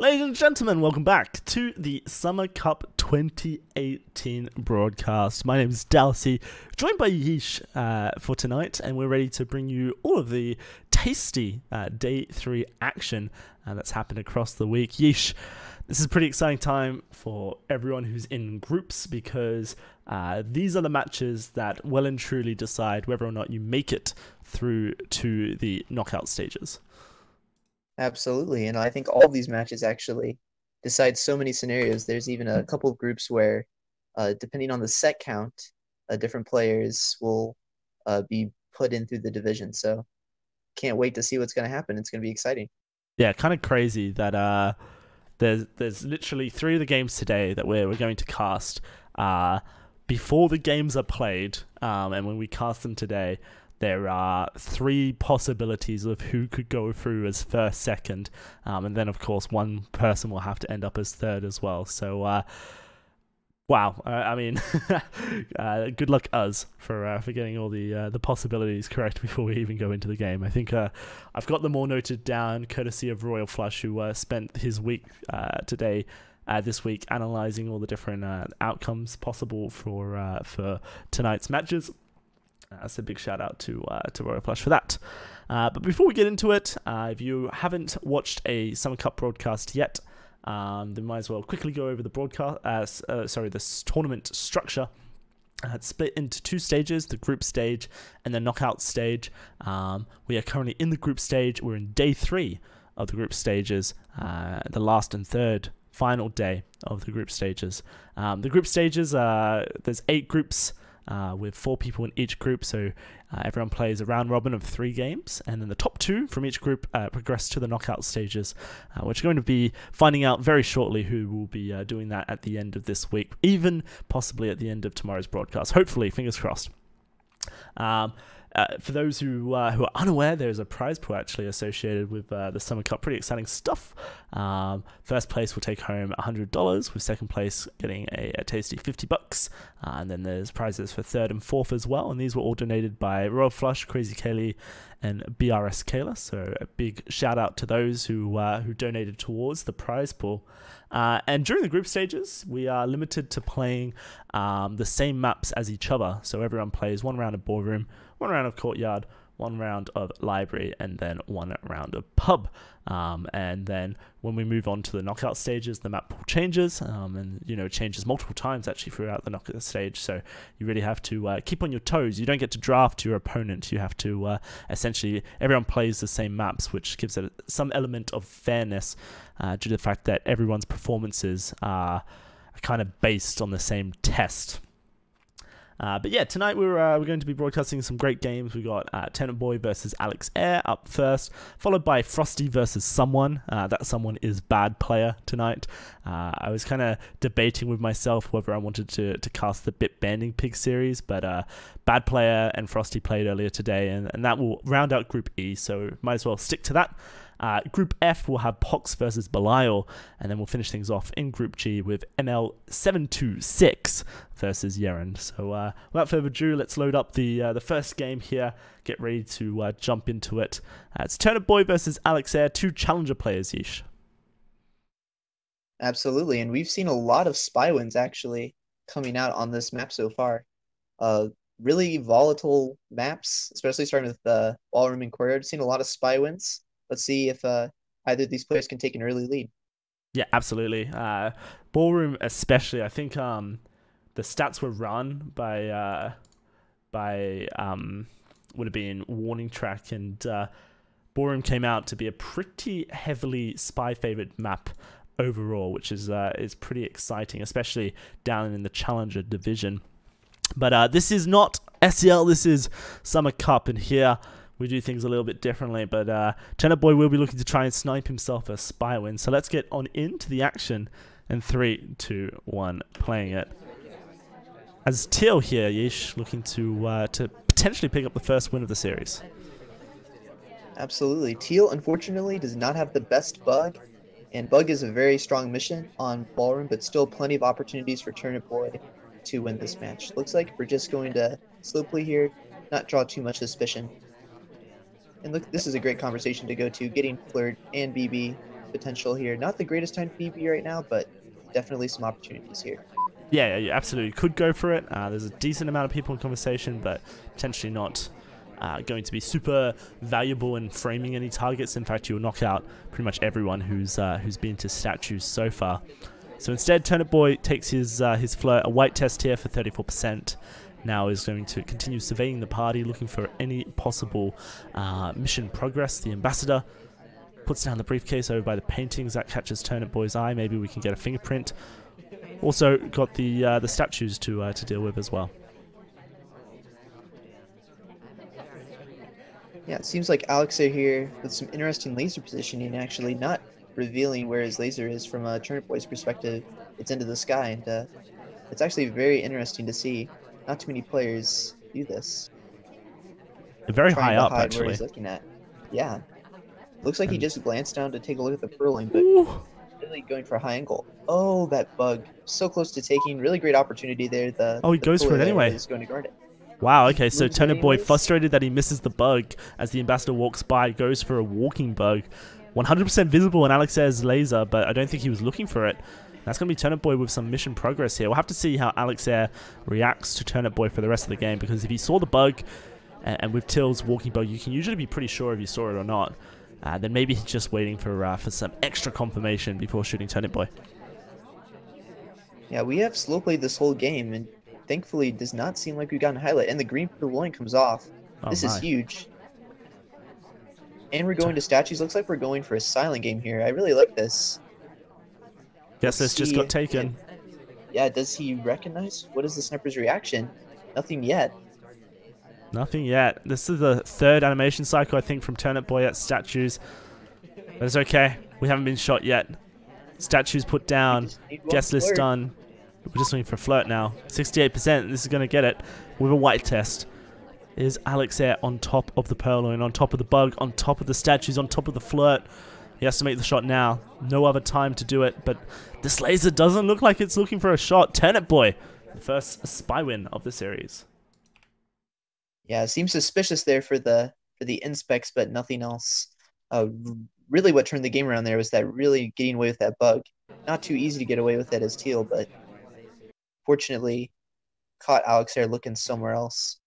Ladies and gentlemen, welcome back to the Summer Cup 2018 broadcast. My name is Dalsy, joined by Yeesh for tonight, and we're ready to bring you all of the tasty Day 3 action that's happened across the week. Yeesh, this is a pretty exciting time for everyone who's in groups because these are the matches that well and truly decide whether or not you make it through to the knockout stages. Absolutely, and I think all of these matches actually decide so many scenarios. There's even a couple of groups where, depending on the set count, different players will be put in through the division. So can't wait to see what's going to happen. It's going to be exciting. Yeah, kind of crazy that there's literally 3 of the games today that we're going to cast before the games are played, and when we cast them today, there are 3 possibilities of who could go through as first, second, and then of course one person will have to end up as third as well. So, wow! I mean, good luck us for getting all the possibilities correct before we even go into the game. I think I've got them all noted down, courtesy of Royal Flush, who spent his week today. This week, analysing all the different outcomes possible for tonight's matches. That's a big shout out to Royal Flush for that. But before we get into it, if you haven't watched a Summer Cup broadcast yet, then might as well quickly go over the broadcast. Sorry, this tournament structure. It's split into 2 stages: the group stage and the knockout stage. We are currently in the group stage. We're in day 3 of the group stages, the last and third final day of the group stages. The group stages there's 8 groups. With 4 people in each group, so everyone plays a round robin of 3 games, and then the top 2 from each group progress to the knockout stages, which are going to be finding out very shortly who will be doing that at the end of this week, even possibly at the end of tomorrow's broadcast. Hopefully, fingers crossed. For those who are unaware, there's a prize pool actually associated with the Summer Cup. Pretty exciting stuff. First place will take home $100, with second place getting a tasty $50. And then there's prizes for third and fourth as well. And these were all donated by Royal Flush, Crazy Kaylee, and BRS Kayla. So a big shout out to those who donated towards the prize pool. And during the group stages, we are limited to playing the same maps as each other. So everyone plays 1 round of ballroom, 1 round of courtyard, 1 round of library, and then 1 round of pub. And then when we move on to the knockout stages, the map pool changes, and you know, changes multiple times actually throughout the knockout stage. So you really have to keep on your toes. You don't get to draft your opponent. You have to essentially, everyone plays the same maps, which gives it some element of fairness due to the fact that everyone's performances are kind of based on the same test. But yeah, tonight we're going to be broadcasting some great games. We've got Turnipboy versus Alexare up first, followed by Frosty versus someone. That someone is Bad Player tonight. I was kind of debating with myself whether I wanted to cast the Bit Banding Pig series, but Bad Player and Frosty played earlier today, and that will round out Group E, so might as well stick to that. Group F will have Pox versus Belial, and then we'll finish things off in Group G with ML726 versus Yeren. So without further ado, let's load up the first game here. Get ready to jump into it. It's Turnipboy versus Alexare, 2 challenger players each. Absolutely, and we've seen a lot of spy wins actually coming out on this map so far. Really volatile maps, especially starting with the ballroom and courtyard. We've seen a lot of spy wins. Let's see if either of these players can take an early lead. Yeah, absolutely. Ballroom especially. I think the stats were run by would have been Warning Track, and Ballroom came out to be a pretty heavily spy favored map overall, which is pretty exciting, especially down in the challenger division. But this is not SEL. This is Summer Cup, and here we do things a little bit differently, but Turnipboy will be looking to try and snipe himself a spy win. So let's get on into the action in 3, 2, 1, playing it. As Teal here, Yeesh, looking to potentially pick up the first win of the series. Absolutely. Teal, unfortunately, does not have the best bug, and bug is a very strong mission on Ballroom, but still plenty of opportunities for Turnipboy to win this match. Looks like we're just going to slowly here, not draw too much suspicion. And look, this is a great conversation to go to, getting Flirt and BB potential here. Not the greatest time for EB right now, but definitely some opportunities here. Yeah, you absolutely could go for it. There's a decent amount of people in conversation, but potentially not going to be super valuable in framing any targets. In fact, you'll knock out pretty much everyone who's been to statues so far. So instead, Turnipboy takes his float, a white test here for 34%. Now is going to continue surveying the party, looking for any possible mission progress. The ambassador puts down the briefcase over by the paintings. That catches Turnipboy's eye. Maybe we can get a fingerprint. Also got the statues to deal with as well. Yeah, it seems like Alexare here with some interesting laser positioning, actually not revealing where his laser is from a Turnipboy's perspective. It's into the sky, and it's actually very interesting to see. Not too many players do this. Very high up, actually. Where he's looking at. Yeah. Looks like he just glanced down to take a look at the purling, but really going for a high angle. Oh, that bug. So close to taking. Really great opportunity there. Oh, he goes for it anyway. He's going to guard it. Wow, okay, so Turnipboy, frustrated that he misses the bug as the ambassador walks by, goes for a walking bug. 100% visible in Alexare's laser, but I don't think he was looking for it. That's going to be Turnipboy with some mission progress here. We'll have to see how Alexare reacts to Turnipboy for the rest of the game, because if he saw the bug, and with Till's walking bug, you can usually be pretty sure if you saw it or not. Then maybe he's just waiting for some extra confirmation before shooting Turnipboy. Yeah, we have slow played this whole game, and thankfully it does not seem like we've gotten a highlight. And the green purloin comes off. Oh, this is huge. And we're going to statues. Looks like we're going for a silent game here. I really like this. Guess this just got taken. Yeah, does he recognize? What is the sniper's reaction? Nothing yet. Nothing yet. This is the third animation cycle, I think, from Turnipboy at statues. But it's okay. We haven't been shot yet. Statues put down. Guest list done. We're just waiting for a flirt now. 68%. This is going to get it with a white test. Is Alexare on top of the purloin, on top of the bug, on top of the statues, on top of the flirt. He has to make the shot now. No other time to do it, but this laser doesn't look like it's looking for a shot. Turnipboy, the first spy win of the series. Yeah, it seems suspicious there for the inspects, but nothing else. Really what turned the game around there was that really getting away with that bug. Not too easy to get away with that as Teal, but fortunately caught Alexare looking somewhere else.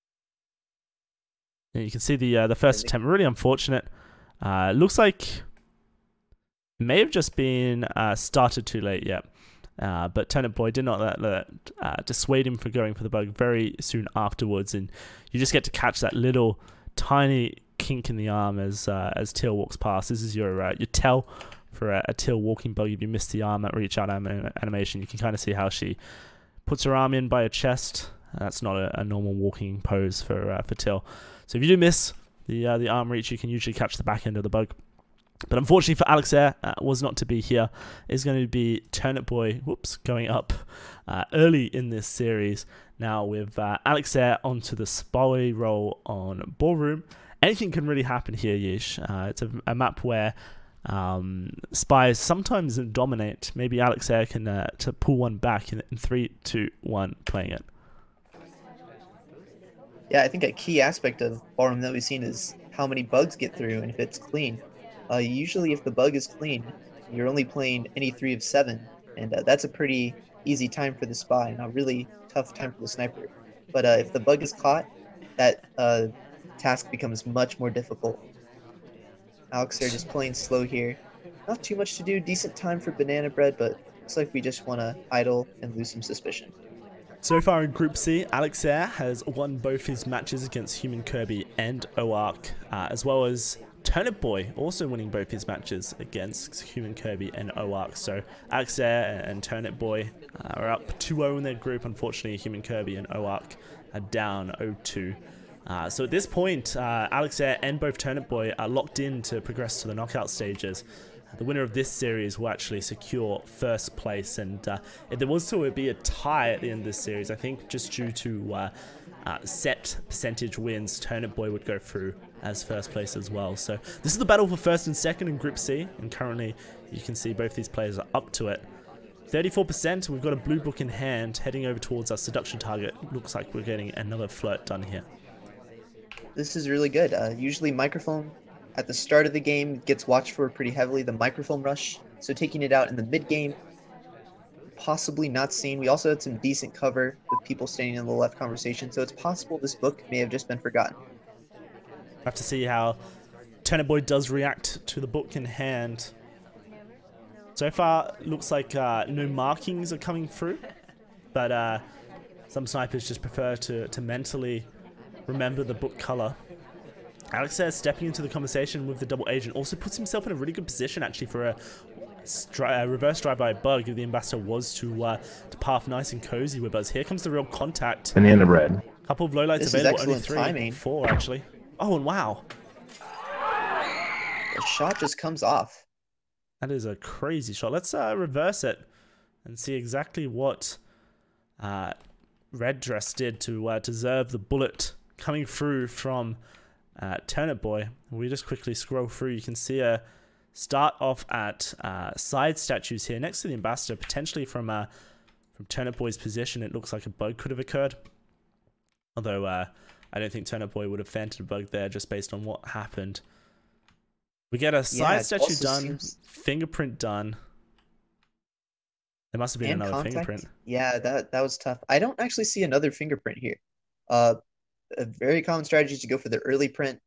Yeah, you can see the first attempt, really unfortunate. It looks like it may have just been started too late, yeah. But Turnipboy did not dissuade him from going for the bug very soon afterwards, and you just get to catch that little tiny kink in the arm as Teal walks past. This is your tell for a Teal walking bug. If you miss the arm at reach out animation, you can kind of see how she puts her arm in by her chest. That's not a normal walking pose for Till. So if you do miss the arm reach, you can usually catch the back end of the bug. But unfortunately for Alexare, was not to be here. It's going to be Turnipboy, whoops, going up early in this series. Now with Alexare onto the spy roll on Ballroom. Anything can really happen here, Yeesh. It's a map where spies sometimes dominate. Maybe Alexare can to pull one back in 3, 2, 1, playing it. Yeah, I think a key aspect of Ballroom that we've seen is how many bugs get through and if it's clean. Usually if the bug is clean, you're only playing any 3 of 7, and that's a pretty easy time for the spy and a really tough time for the sniper. But if the bug is caught, that task becomes much more difficult. Alexare just playing slow here. Not too much to do, decent time for banana bread, but looks like we just want to idle and lose some suspicion. So far in Group C, Alexare has won both his matches against Human Kirby and Oark, as well as Turnipboy also winning both his matches against Human Kirby and Oark. So Alexare and Turnipboy are up 2-0 in their group. Unfortunately, Human Kirby and Oark are down 0-2. So at this point, Alexare and both Turnipboy are locked in to progress to the knockout stages. The winner of this series will actually secure first place, and if there was to be a tie at the end of this series, I think just due to set percentage wins, Turnipboy would go through as first place as well. So this is the battle for first and second in Group C, and currently you can see both these players are up to it. 34%, we've got a blue book in hand, heading over towards our seduction target. Looks like we're getting another flirt done here. This is really good. Usually microphone at the start of the game gets watched for pretty heavily, the microfilm rush. So taking it out in the mid game, possibly not seen. We also had some decent cover with people standing in the left conversation, so it's possible this book may have just been forgotten. I have to see how Turnipboy does react to the book in hand. So far, it looks like no markings are coming through, but some snipers just prefer to mentally remember the book color. Alexare stepping into the conversation with the double agent also puts himself in a really good position actually for a reverse drive by a bug if the ambassador was to path nice and cozy with us. Here comes the real contact. Banana bread. Couple of lowlights available, only three, timing. Four actually. Oh, and wow. The shot just comes off. That is a crazy shot. Let's reverse it and see exactly what Red Dress did to deserve the bullet coming through from Turnipboy. We just quickly scroll through. You can see a start off at side statues here next to the ambassador, potentially from Turnipboy's position. It looks like a bug could have occurred, although I don't think Turnipboy would have fainted a bug there just based on what happened. We get a side statue done, fingerprint done. There must have been another contact. Fingerprint. Yeah, that was tough. I don't actually see another fingerprint here. A very common strategy is to go for the early print,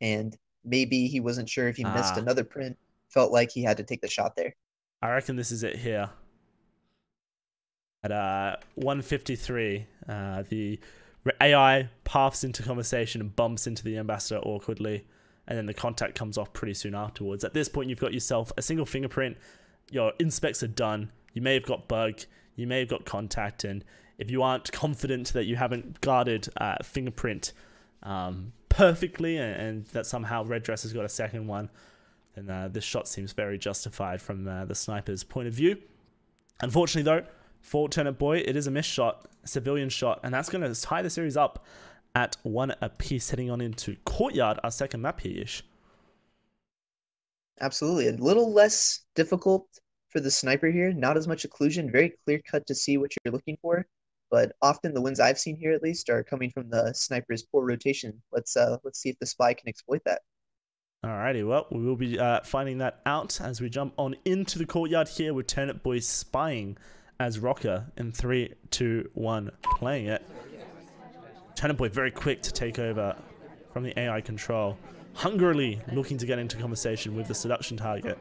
and maybe he wasn't sure if he missed another print. Felt like he had to take the shot there. I reckon this is it here. At 1:53, the AI paths into conversation and bumps into the ambassador awkwardly, and then the contact comes off pretty soon afterwards. At this point, you've got yourself a single fingerprint. Your inspects are done. You may have got bug. You may have got contact. And if you aren't confident that you haven't guarded fingerprint perfectly and that somehow Red Dress has got a second one, then this shot seems very justified from the sniper's point of view. Unfortunately, though, for Turnipboy, it is a missed shot, a civilian shot, and that's going to tie the series up at 1 apiece, heading on into Courtyard, our second map here-ish. Absolutely. A little less difficult for the sniper here. Not as much occlusion. Very clear-cut to see what you're looking for. But often the wins I've seen here, at least, are coming from the sniper's poor rotation. Let's see if the spy can exploit that. Alrighty, well, we will be finding that out as we jump on into the Courtyard here with Turnipboy spying as Rocker in 3, 2, 1, playing it. Turnipboy very quick to take over from the AI control. Hungrily looking to get into conversation with the seduction target.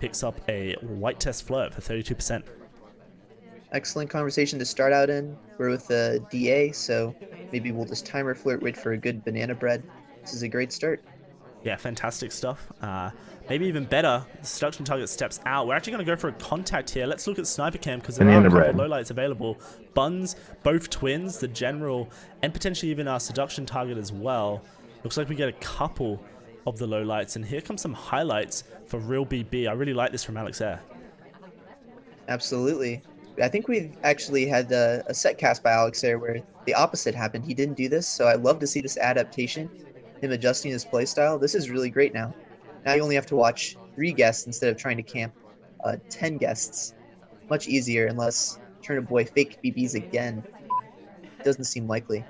Picks up a white test flirt for 32%. Excellent conversation to start out in. We're with the DA, so maybe we'll just timer flirt, wait for a good banana bread. This is a great start. Yeah, fantastic stuff. Maybe even better, the seduction target steps out. We're actually going to go for a contact here. Let's look at sniper cam because there are a couple lowlights available. Buns, both twins, the general, and potentially even our seduction target as well. Looks like we get a couple of the lowlights, and here comes some highlights for Real BB. I really like this from Alexare. Absolutely. I think we actually had a set cast by Alexare where the opposite happened. He didn't do this, so I love to see this adaptation. Him adjusting his playstyle. This is really great now. Now you only have to watch 3 guests instead of trying to camp 10 guests. Much easier, unless Turnipboy fake BBs again. Doesn't seem likely.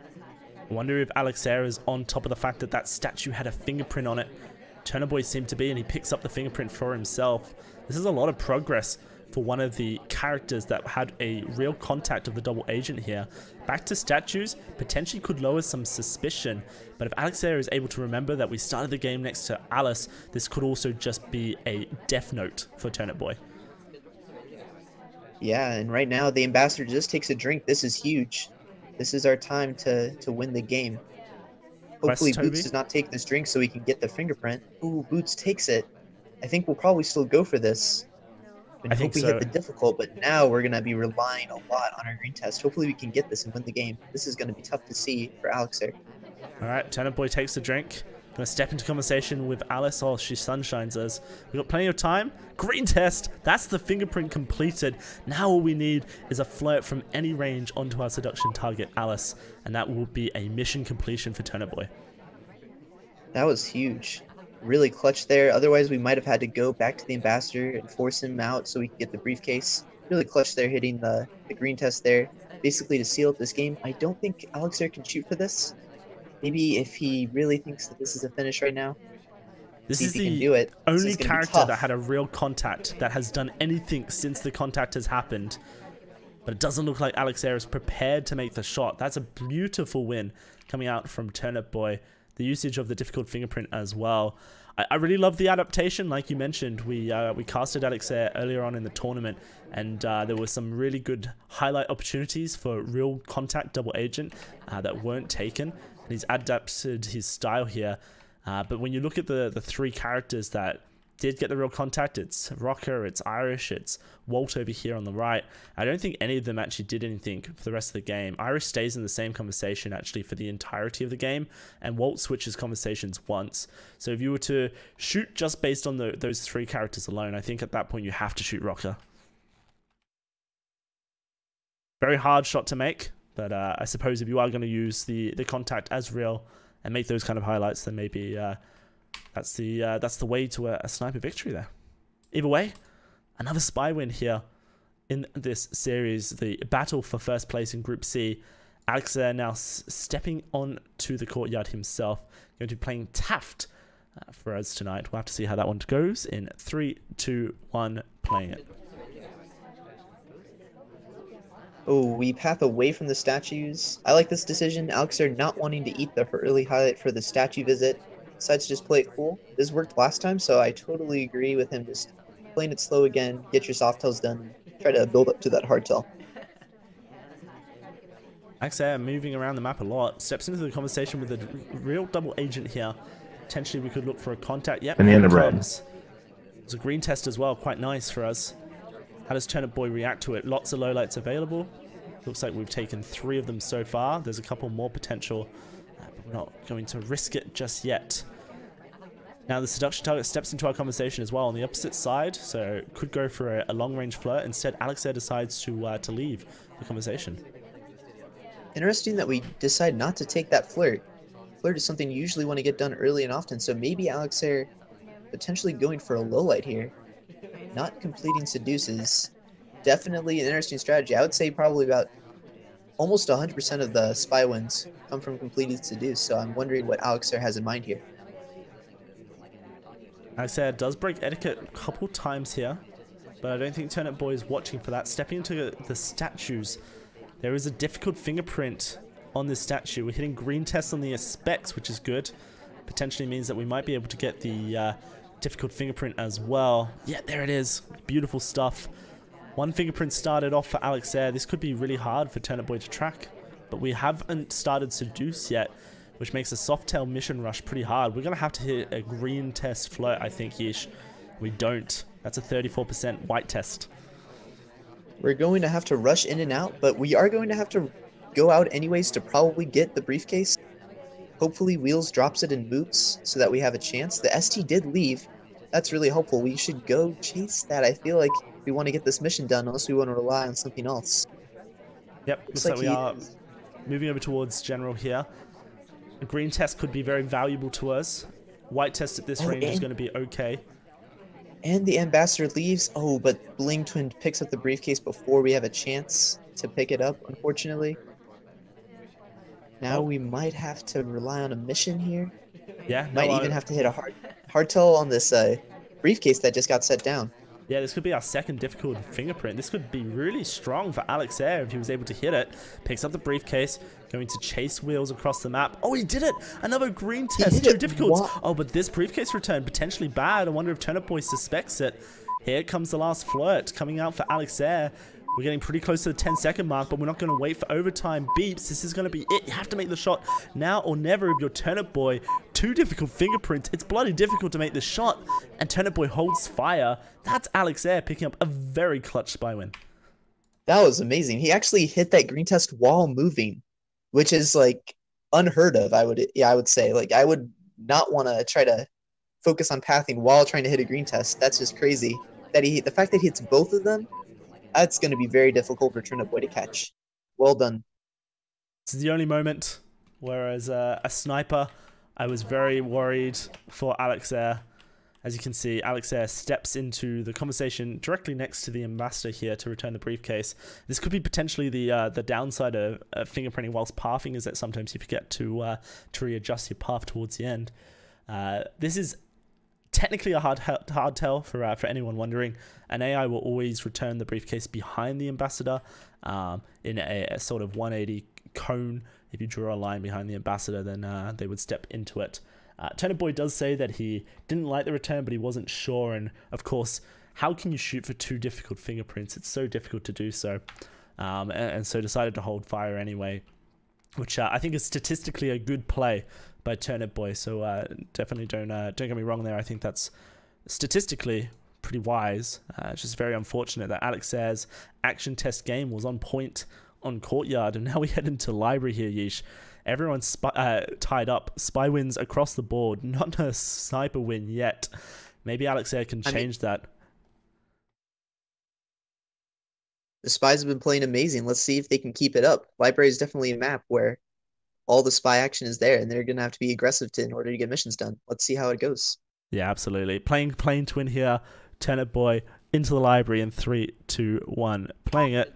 I wonder if Alexare is on top of the fact that that statue had a fingerprint on it. Turnipboy seemed to be, and he picks up the fingerprint for himself. This is a lot of progress for one of the characters that had a real contact of the double agent here. Back to statues, potentially could lower some suspicion, but if Alexare is able to remember that we started the game next to Alice, this could also just be a death note for Turnipboy. Yeah, and right now the ambassador just takes a drink. This is huge. This is our time to win the game. Hopefully Boots does not take this drink so he can get the fingerprint. Ooh, Boots takes it. I think we'll probably still go for this. I hope we hit the difficult, but now we're going to be relying a lot on our green test. Hopefully we can get this and win the game. This is going to be tough to see for Alexare. All right, Turnipboy takes the drink. Going to step into conversation with Alice. Oh, she sunshines us. We've got plenty of time. Green test. That's the fingerprint completed. Now all we need is a flirt from any range onto our seduction target, Alice. And that will be a mission completion for Turnipboy. That was huge. Really clutch there. Otherwise, we might have had to go back to the ambassador and force him out so we could get the briefcase. Really clutch there, hitting the green test there. Basically to seal up this game. I don't think Alexare can shoot for this. Maybe if he really thinks that this is a finish right now, This is the only character that had a real contact that has done anything since the contact has happened. But it doesn't look like Alexare is prepared to make the shot. That's a beautiful win coming out from Turnipboy. The usage of the difficult fingerprint as well. I really love the adaptation. Like you mentioned, we casted Alexare earlier on in the tournament, and there were some really good highlight opportunities for real contact double agent that weren't taken. And he's adapted his style here. But when you look at the three characters that did get the real contact, it's Rocker, it's Irish, it's Walt over here on the right. I don't think any of them actually did anything for the rest of the game. Irish stays in the same conversation actually for the entirety of the game, and Walt switches conversations once. So if you were to shoot just based on those three characters alone, I think at that point you have to shoot Rocker. Very hard shot to make, but I suppose if you are going to use the contact as real and make those kind of highlights, then maybe... that's the way to a sniper victory there. Either way, another spy win here in this series. The battle for first place in Group C. Alexare now stepping on to the courtyard himself. Going to be playing Taft for us tonight. We'll have to see how that one goes in 3, 2, 1, playing it. Oh, we path away from the statues. I like this decision. Alexare not wanting to eat the early highlight for the statue visit. Decides to just play it cool. This worked last time, so I totally agree with him. Just playing it slow again, get your soft tails done, try to build up to that hard tail. Alexare moving around the map a lot, steps into the conversation with a real double agent here. Potentially we could look for a contact. Yep, banana bread. It's a green test as well, quite nice for us. How does Turnipboy react to it? Lots of lowlights available. Looks like we've taken 3 of them so far. There's a couple more potential. We're not going to risk it just yet. Now the seduction target steps into our conversation as well on the opposite side, so could go for a long-range flirt. Instead, Alexare decides to leave the conversation. Interesting that we decide not to take that flirt. Flirt is something you usually want to get done early and often, so maybe Alexare potentially going for a lowlight here. Not completing seduces. Definitely an interesting strategy. I would say probably about almost 100% of the spy wins come from completed seduce, so I'm wondering what Alexare has in mind here. Alexare does break etiquette a couple times here, but I don't think Turnipboy is watching for that. Stepping into the statues, there is a difficult fingerprint on this statue. We're hitting green tests on the specs, which is good. Potentially means that we might be able to get the difficult fingerprint as well. Yeah, there it is. Beautiful stuff. One fingerprint started off for Alexare. This could be really hard for Turnipboy to track, but we haven't started seduce yet, which makes a softtail mission rush pretty hard. We're going to have to hit a green test flirt, I think, Yeesh. We don't. That's a 34% white test. We're going to have to rush in and out, but we are going to have to go out anyways to probably get the briefcase. Hopefully Wheels drops it in boots so that we have a chance. The ST did leave. That's really helpful. We should go chase that. I feel like we want to get this mission done, unless we want to rely on something else. Yep, looks like we are moving over towards General here. A green test could be very valuable to us. White test at this range is going to be okay. And the ambassador leaves. Oh, but Bling Twin picks up the briefcase before we have a chance to pick it up, unfortunately. Now we might have to rely on a mission here. Yeah, might even have to hit a hard tell on this briefcase that just got set down. Yeah, this could be our second difficult fingerprint. This could be really strong for Alexare if he was able to hit it. Picks up the briefcase, going to chase Wheels across the map. Oh, he did it! Another green test, too difficult. Oh, but this briefcase return, potentially bad. I wonder if Turnipboy suspects it. Here comes the last flirt coming out for Alexare. We're getting pretty close to the 10-second mark, but we're not going to wait for overtime beeps. This is going to be it. You have to make the shot now or never if you're Turnipboy. 2 difficult fingerprints. It's bloody difficult to make the shot. And Turnipboy holds fire. That's Alexare picking up a very clutch spy win. That was amazing. He actually hit that green test while moving, which is like unheard of. I would say like I would not want to try to focus on pathing while trying to hit a green test. That's just crazy. That the fact that he hits both of them. That's going to be very difficult for Turnipboy to catch. Well done. This is the only moment where as a sniper, I was very worried for Alexare. As you can see, Alexare steps into the conversation directly next to the ambassador here to return the briefcase. This could be potentially the downside of fingerprinting whilst pathing, is that sometimes you forget to readjust your path towards the end. This is technically a hard tell for anyone wondering. An AI will always return the briefcase behind the ambassador in a sort of 180 cone. If you draw a line behind the ambassador, then they would step into it. Turnipboy does say that he didn't like the return, but he wasn't sure. And of course, how can you shoot for two difficult fingerprints? It's so difficult to do so. And so decided to hold fire anyway, which I think is statistically a good play by Turnipboy. So definitely don't get me wrong there. I think that's statistically pretty wise. It's just very unfortunate that Alexare's action test game was on point on Courtyard, and now we head into Library here, Yeesh. Everyone's tied up. Spy wins across the board. Not a sniper win yet. Maybe Alexare can change that. The Spies have been playing amazing. Let's see if they can keep it up. Library is definitely a map where all the Spy action is there, and they're going to have to be aggressive in order to get missions done. Let's see how it goes. Yeah, absolutely. Playing to win here. Turnipboy into the Library in 3, 2, 1. Playing it.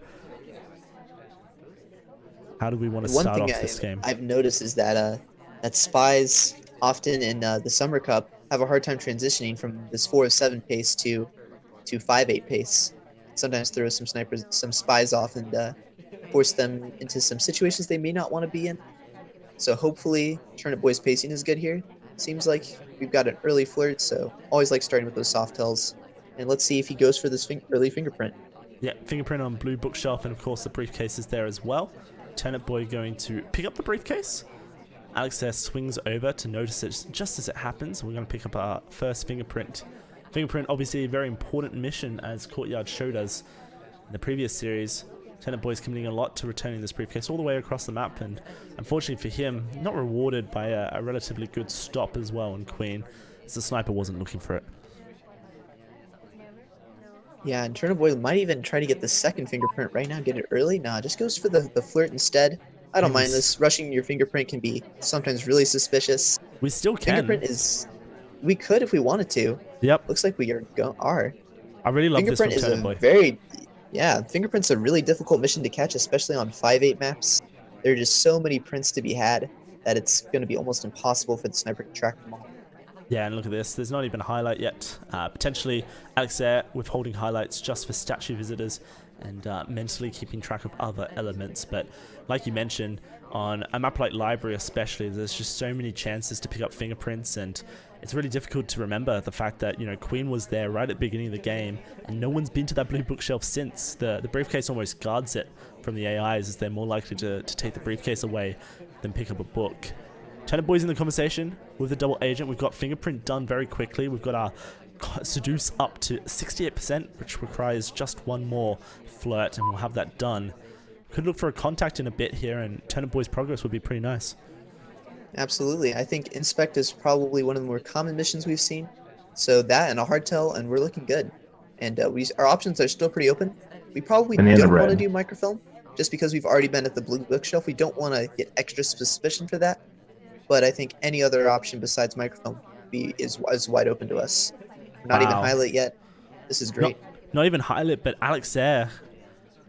How do we want to start off this game? I've noticed is that that Spies often in the Summer Cup have a hard time transitioning from this 4-7 pace to 5-8 pace. Sometimes throw some Spies off and force them into some situations they may not want to be in. So hopefully Turnipboy's pacing is good here. Seems like we've got an early flirt, so always like starting with those soft tells. And let's see if he goes for this early fingerprint. Yeah, fingerprint on blue bookshelf, and of course the briefcase is there as well. Turnipboy going to pick up the briefcase. Alexare swings over to notice it just as it happens. We're going to pick up our first fingerprint. Fingerprint, obviously a very important mission, as Courtyard showed us in the previous series. Turnipboy's committing a lot to returning this briefcase all the way across the map, and unfortunately for him, not rewarded by a relatively good stop as well on Queen, as the sniper wasn't looking for it. Yeah, and Turnipboy might even try to get the second fingerprint right now, get it early. Nah, just goes for the flirt instead. I don't mind this. Rushing your fingerprint can be sometimes really suspicious. We still can. Fingerprint is... We could if we wanted to. Yep. Looks like we are. I really love this from Turnipboy. Fingerprint is a very... Yeah, fingerprint's a really difficult mission to catch, especially on 5-8 maps. There are just so many prints to be had that it's going to be almost impossible for the sniper to track them all. Yeah, and look at this. There's not even a highlight yet. Potentially, Alexare withholding highlights just for statue visitors and mentally keeping track of other elements. But like you mentioned, on a map like Library especially, there's just so many chances to pick up fingerprints, and it's really difficult to remember the fact that, you know, Queen was there right at the beginning of the game, and no one's been to that blue bookshelf since. The briefcase almost guards it from the AIs, as they're more likely to take the briefcase away than pick up a book. Turnipboy's in the conversation with the double agent. We've got fingerprint done very quickly. We've got our seduce up to 68%, which requires just one more flirt, and we'll have that done. Could look for a contact in a bit here, and Turnipboy's progress would be pretty nice. Absolutely. I think Inspect is probably one of the more common missions we've seen. So that and a hardtail, and we're looking good. And our options are still pretty open. We probably don't want to do microfilm, just because we've already been at the blue bookshelf. We don't want to get extra suspicion for that. But I think any other option besides microfilm is wide open to us. Not even highlight yet. This is great. Not even highlight, but Alexare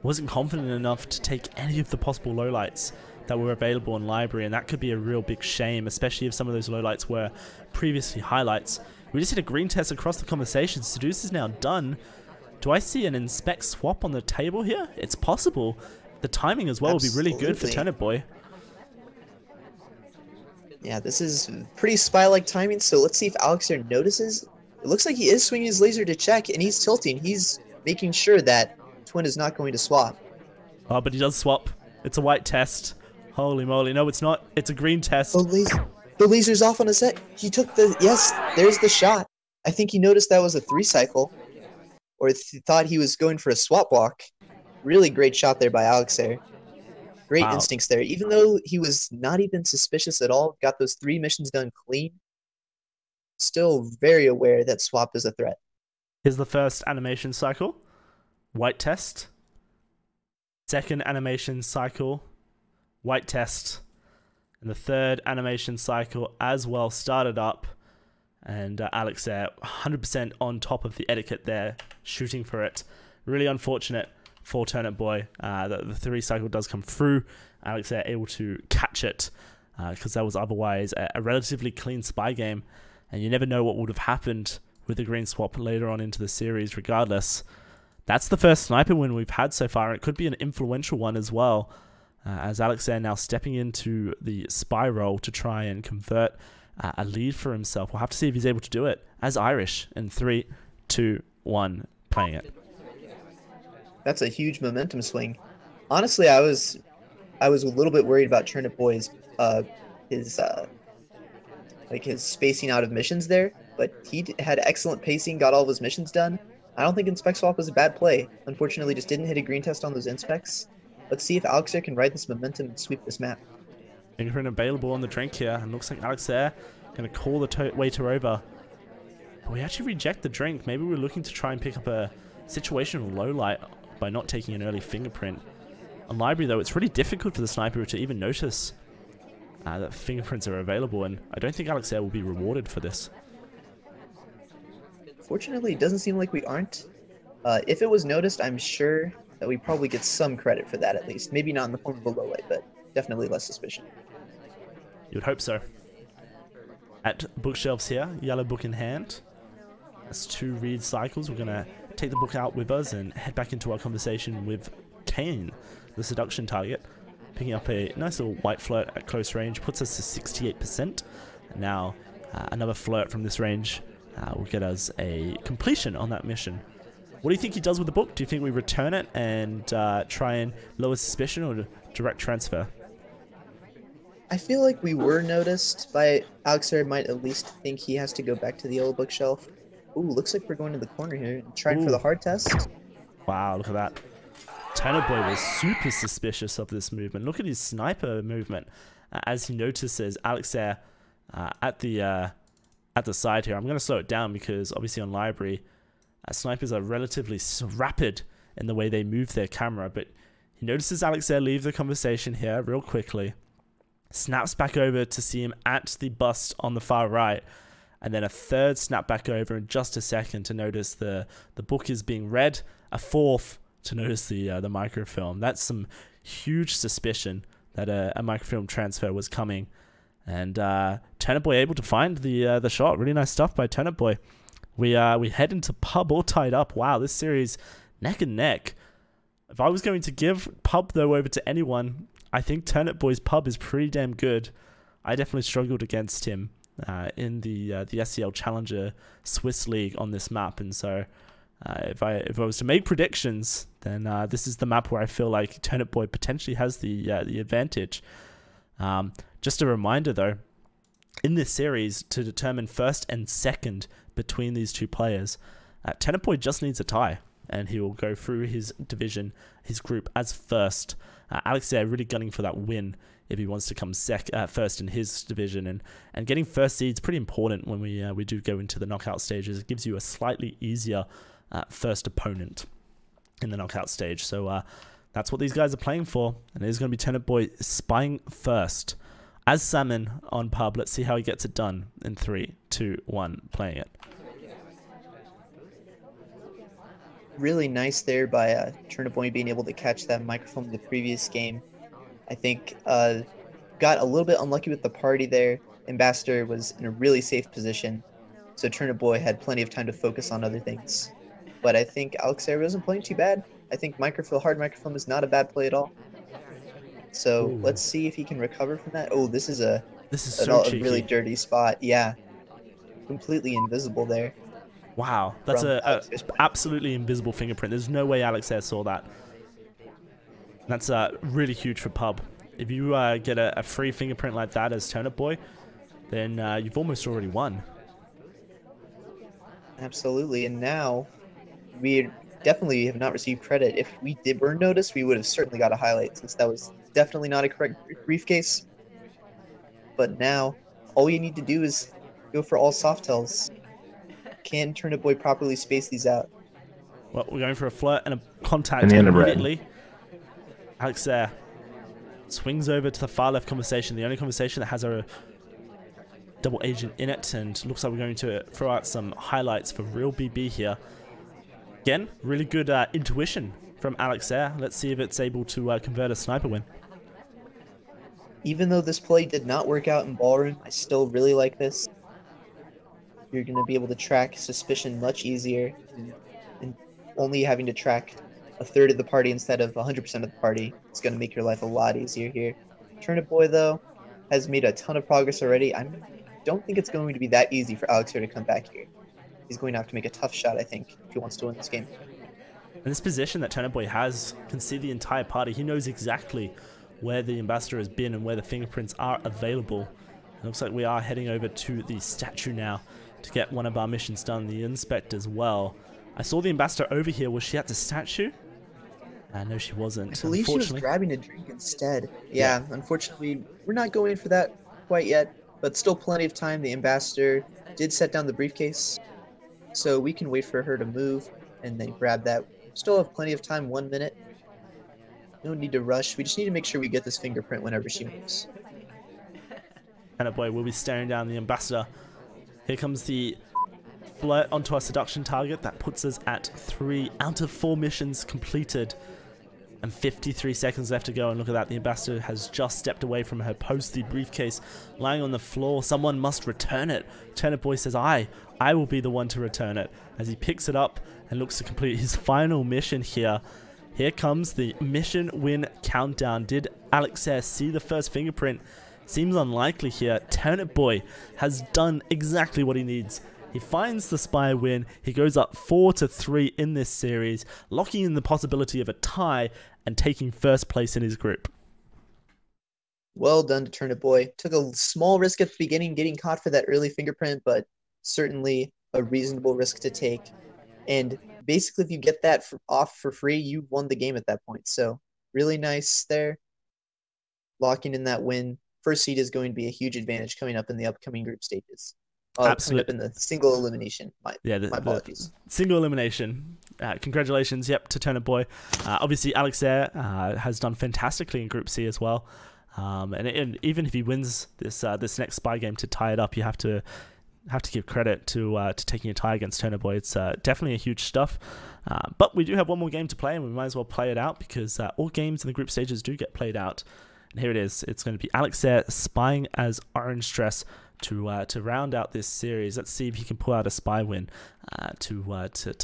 wasn't confident enough to take any of the possible lowlights that were available in Library, and that could be a real big shame, especially if some of those lowlights were previously highlights. We just hit a green test across the conversation. Seduce is now done. Do I see an inspect swap on the table here? It's possible. The timing as well would be really good for Turnipboy. Yeah, this is pretty spy-like timing, so let's see if Alexare notices. It looks like he is swinging his laser to check, and he's tilting. He's making sure that Twin is not going to swap. Oh, but he does swap. It's a white test. Holy moly. No, it's not. It's a green test. The laser's off on a set. He took the... Yes, there's the shot. I think he noticed that was a 3-cycle, or thought he was going for a swap walk. Really great shot there by Alexare. Great instincts there. Even though he was not even suspicious at all, got those 3 missions done clean, still very aware that swap is a threat. Here's the first animation cycle. White test. Second animation cycle. White test. And the third animation cycle as well started up. And Alexare 100% on top of the etiquette there, shooting for it. Really unfortunate for Turnipboy. The 3-cycle does come through. Alexare able to catch it, because that was otherwise a relatively clean spy game, and you never know what would have happened with a green swap later on into the series regardless. That's the first sniper win we've had so far. It could be an influential one as well, as Alexare now stepping into the spy role to try and convert a lead for himself. We'll have to see if he's able to do it as Irish in 3, 2, 1, playing it. That's a huge momentum swing. Honestly, I was a little bit worried about Turnipboy's his spacing out of missions there, but he had excellent pacing, got all of his missions done. I don't think Inspect Swap was a bad play. Unfortunately, just didn't hit a green test on those Inspects. Let's see if Alexare can ride this momentum and sweep this map. Fingerprint available on the drink here, and looks like Alexare going to call the waiter over. But we actually reject the drink. Maybe we're looking to try and pick up a situational low light by not taking an early fingerprint. On Library, though, it's really difficult for the sniper to even notice that fingerprints are available, and I don't think Alexare will be rewarded for this. Fortunately, it doesn't seem like we aren't. If it was noticed, I'm sure that we probably get some credit for that at least. Maybe not in the form of a low light, but definitely less suspicion. You'd hope so. At bookshelves here, yellow book in hand. That's 2 read cycles. We're going to take the book out with us and head back into our conversation with Kane, the seduction target. Picking up a nice little white flirt at close range, puts us to 68%. Now, another flirt from this range will get us a completion on that mission. What do you think he does with the book? Do you think we return it and try and lower suspicion, or direct transfer? I feel like we were noticed by Alexare. Might at least think he has to go back to the yellow bookshelf. Ooh, looks like we're going to the corner here and trying for the hard test. Wow, look at that. Turnipboy was super suspicious of this movement. Look at his sniper movement as he notices Alexare at the side here. I'm going to slow it down because obviously on Library, snipers are relatively rapid in the way they move their camera, but he notices Alexare leave the conversation here real quickly, snaps back over to see him at the bust on the far right, and then a third snap back over in just a second to notice the book is being read, a fourth to notice the microfilm. That's some huge suspicion that a microfilm transfer was coming, and Turnipboy able to find the shot. Really nice stuff by Turnipboy. We head into Pub all tied up. Wow, this series neck and neck. If I was going to give Pub though over to anyone, I think Turnipboy's Pub is pretty damn good. I definitely struggled against him in the SEL Challenger Swiss League on this map, and so if I was to make predictions, then this is the map where I feel like Turnipboy potentially has the advantage. Just a reminder though, in this series, to determine first and second between these two players, Turnipboy just needs a tie, and he will go through his division, his group, as first. Alexare really gunning for that win if he wants to come first in his division, and getting first seeds pretty important when we do go into the knockout stages. It gives you a slightly easier first opponent in the knockout stage. So that's what these guys are playing for, and it is going to be Turnipboy spying first as Salmon on Pub. Let's see how he gets it done in 3, 2, 1, playing it. Really nice there by Turnipboy being able to catch that microphone in the previous game. I think got a little bit unlucky with the party there. Ambassador was in a really safe position, so Turnipboy had plenty of time to focus on other things. But I think Alexare wasn't playing too bad. I think hard microphone is not a bad play at all. So ooh, let's see if he can recover from that. Oh, this is a really dirty spot. Yeah, completely invisible there. Wow, that's a absolutely invisible fingerprint. There's no way Alexare saw that. That's really huge for Pub. If you get a free fingerprint like that as Turnipboy, then you've almost already won. Absolutely, and now we definitely have not received credit. If we were noticed, we would have certainly got a highlight, since that was definitely not a correct briefcase. But now, all you need to do is go for all softels. Can Turnipboy properly space these out? Well, we're going for a flirt and a contact immediately. Alexare swings over to the far left conversation, the only conversation that has a double agent in it, and looks like we're going to throw out some highlights for Real BB here. Again, really good intuition from Alexare. Let's see if it's able to convert a sniper win. Even though this play did not work out in Ballroom, I still really like this. you're going to be able to track suspicion much easier, and only having to track a third of the party instead of 100% of the party is going to make your life a lot easier here. Turnipboy, though, has made a ton of progress already. I don't think it's going to be that easy for Alexare to come back here. He's going to have to make a tough shot, I think, if he wants to win this game. And this position that Turnipboy has can see the entire party. He knows exactly where the ambassador has been and where the fingerprints are available. It looks like we are heading over to the statue now to get one of our missions done, the inspect as well. I saw the ambassador over here. Was she at the statue? No, she wasn't. I believe she was grabbing a drink instead. Yeah, unfortunately, we're not going for that quite yet, but still plenty of time. The ambassador did set down the briefcase, so we can wait for her to move and then grab that. Still have plenty of time, 1 minute. No need to rush. We just need to make sure we get this fingerprint whenever she moves. Turnipboy will be staring down the ambassador. Here comes the flirt onto our seduction target. That puts us at 3 out of 4 missions completed. And 53 seconds left to go. And look at that. The ambassador has just stepped away from her post. The briefcase lying on the floor. Someone must return it. Turnipboy says, I will be the one to return it. As he picks it up and looks to complete his final mission here. Here comes the mission win countdown. Did Alexare see the first fingerprint? Seems unlikely here. Turnipboy has done exactly what he needs. He finds the spy win. He goes up 4-3 in this series, locking in the possibility of a tie and taking first place in his group. Well done to Turnipboy. Took a small risk at the beginning getting caught for that early fingerprint, but certainly a reasonable risk to take. And basically, if you get that off for free, you won the game at that point. So really nice there. Locking in that win. First seed is going to be a huge advantage coming up in the upcoming group stages. Absolutely. Up in the single elimination. My apologies. Single elimination. Congratulations, yep, to Turnipboy. Obviously, Alexare has done fantastically in Group C as well. And even if he wins this this next spy game to tie it up, you have to give credit to taking a tie against Turnipboy. It's definitely a huge stuff. But we do have one more game to play, and we might as well play it out because all games in the group stages do get played out. And here it is. It's going to be Alexare spying as Orange Dress to round out this series. Let's see if he can pull out a spy win to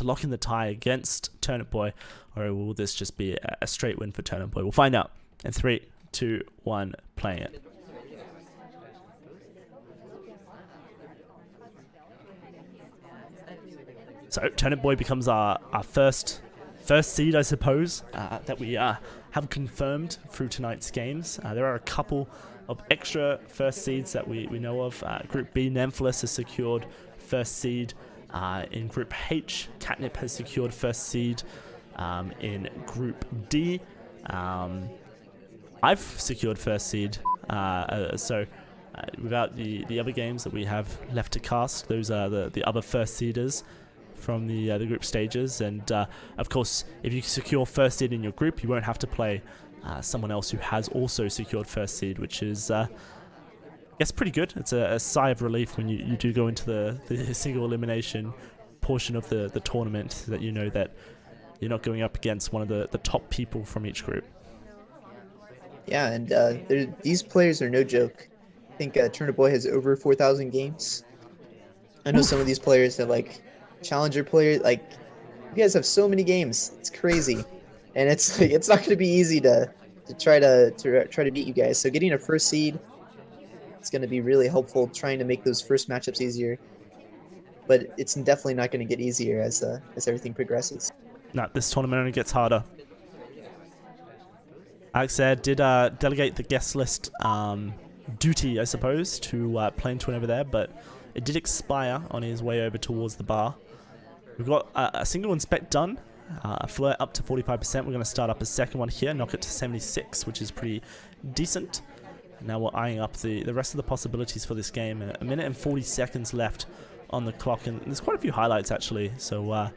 lock in the tie against Turnipboy, or will this just be a straight win for Turnipboy? We'll find out in 3, 2, 1, playing it. So Turnipboy becomes our first seed, I suppose, that we have confirmed through tonight's games. There are a couple of extra first seeds that we know of. Group B, Nemphilis has secured first seed. In Group H, Catnip has secured first seed. In Group D, I've secured first seed. So without the other games that we have left to cast, those are the other first seeders from the group stages. And of course, if you secure first seed in your group, you won't have to play someone else who has also secured first seed, which is I guess pretty good. It's a sigh of relief when you do go into the single elimination portion of the tournament, that you know that you're not going up against one of the top people from each group. Yeah, and these players are no joke. I think Turnipboy has over 4,000 games. I know some of these players that like challenger players, like you guys have so many games. It's crazy. And it's like, it's not going to be easy to try to beat you guys. So getting a first seed, it's going to be really helpful trying to make those first matchups easier. But it's definitely not going to get easier as everything progresses. No, this tournament only gets harder. Alexare did delegate the guest list duty, I suppose, to Plaintoon over there, but it did expire on his way over towards the bar. We've got a single inspect done. Flirt up to 45%. We're going to start up a second one here, knock it to 76, which is pretty decent. Now we're eyeing up the rest of the possibilities for this game. A minute and 40 seconds left on the clock, and there's quite a few highlights actually, so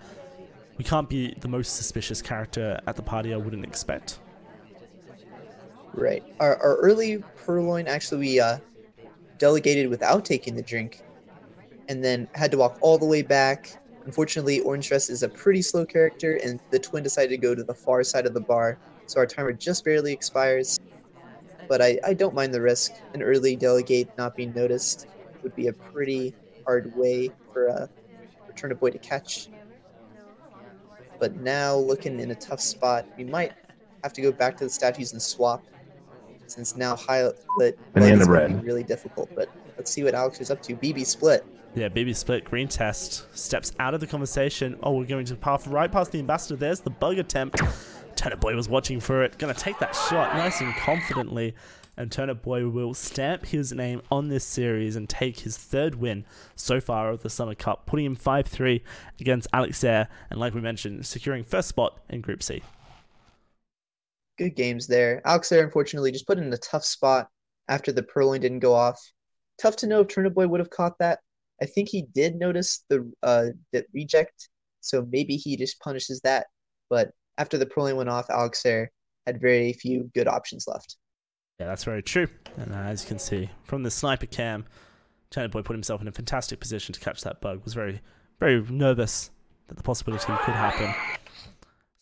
we can't be the most suspicious character at the party, I wouldn't expect. Right. Our early purloin, actually, we delegated without taking the drink, and then had to walk all the way back. Unfortunately, Orange Dress is a pretty slow character, and the twin decided to go to the far side of the bar, so our timer just barely expires. But I don't mind the risk. An early delegate not being noticed would be a pretty hard way for Turnipboy to catch. But now, looking in a tough spot, we might have to go back to the statues and swap, since now Highlight is going to be really difficult. But let's see what Alex is up to. BB Split. Yeah, BB Split, green test, steps out of the conversation. Oh, we're going to path right past the ambassador. There's the bug attempt. Turnipboy was watching for it. Gonna take that shot nice and confidently. And Turnipboy will stamp his name on this series and take his third win so far of the Summer Cup, putting him 5-3 against Alexare, and like we mentioned, securing first spot in Group C. Good games there. Alexare, unfortunately, just put in a tough spot after the purloin didn't go off. Tough to know if Turnipboy would have caught that. I think he did notice the that reject, so maybe he just punishes that. But after the purloin went off, Alexare had very few good options left. Yeah, that's very true. And as you can see from the sniper cam, Turnipboy put himself in a fantastic position to catch that bug. Was very, very nervous that the possibility could happen.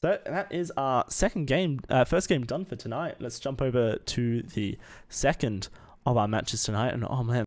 So that is our second game, first game done for tonight. Let's jump over to the second of our matches tonight. And oh man,